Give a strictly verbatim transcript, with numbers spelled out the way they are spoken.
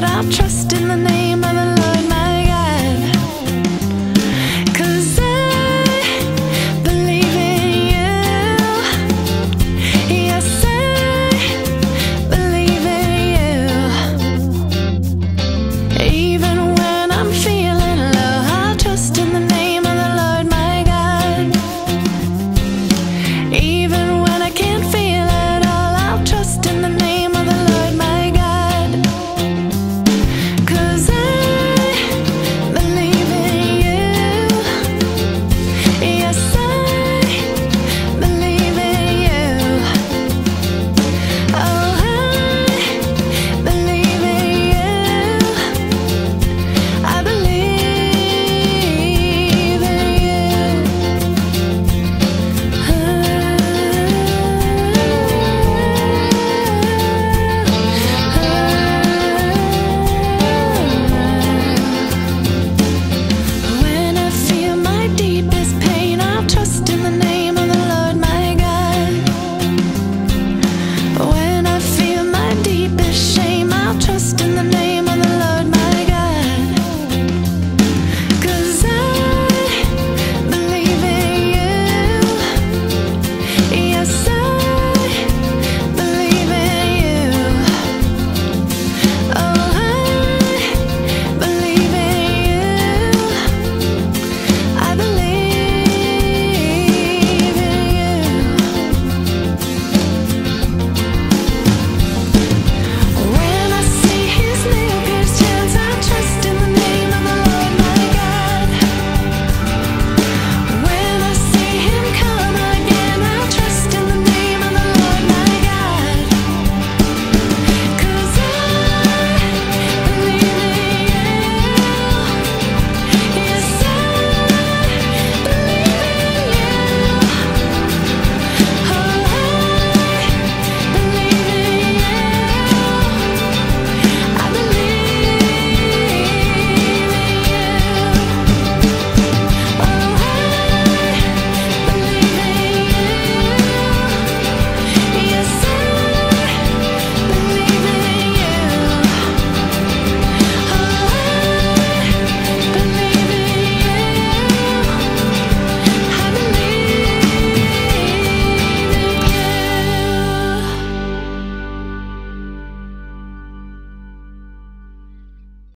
but I'll trust